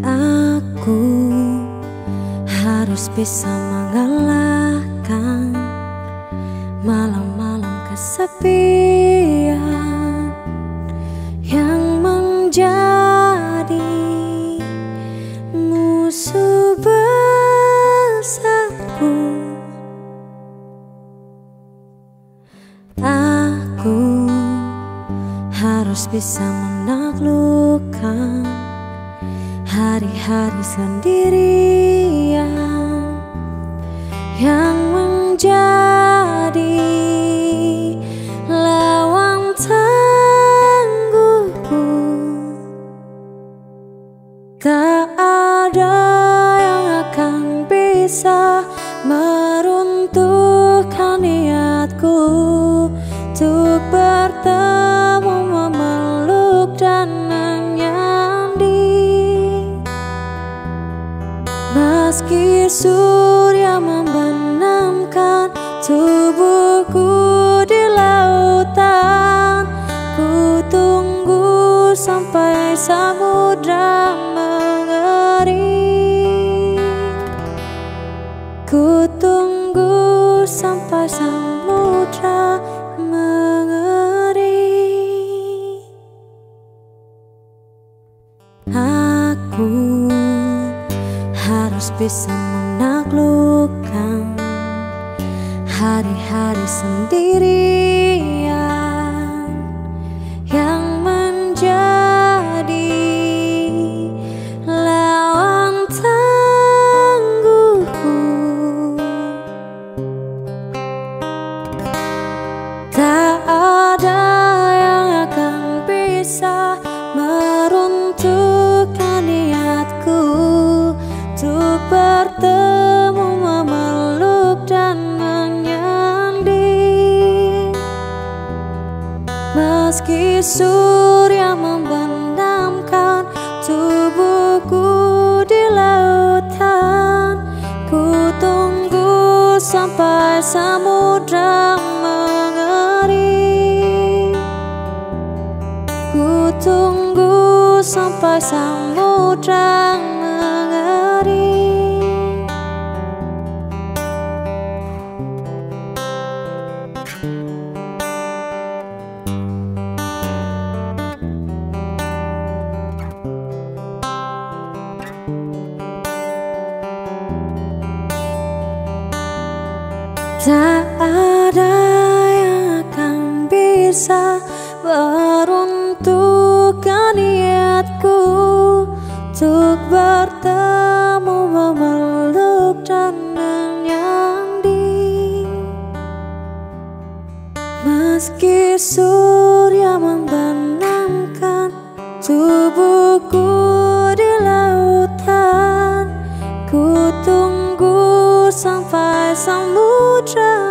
Aku harus bisa mengalahkan malam-malam kesepian yang menjadi musuh besarku. Aku harus bisa menaklukkan hari-hari sendirian yang menjadi lawan tangguhku. Tak ada yang akan bisa meruntuhkan niatku untuk bertemu, memeluk dan meski surya membenamkan tubuhku di lautan, ku tunggu sampai samudera mengering. Ku tunggu sampai samudera mengering. Aku harus bisa menaklukkan hari-hari sendirian yang menjadi lawan tangguhku. Tak ada yang akan bisa meruntuhkan niatku untuk bertemu, memeluk dan menyanding. Meski surya membenamkan tubuhku di lautan, ku tunggu sampai samudera mengering. Ku tunggu sampai samudera mengering. Tak ada yang akan bisa meruntuhkan niatku untuk bertemu, memeluk dan menyanding. Meski surya membenamkan tubuhku di lautan, ku tunggu sampai samudera.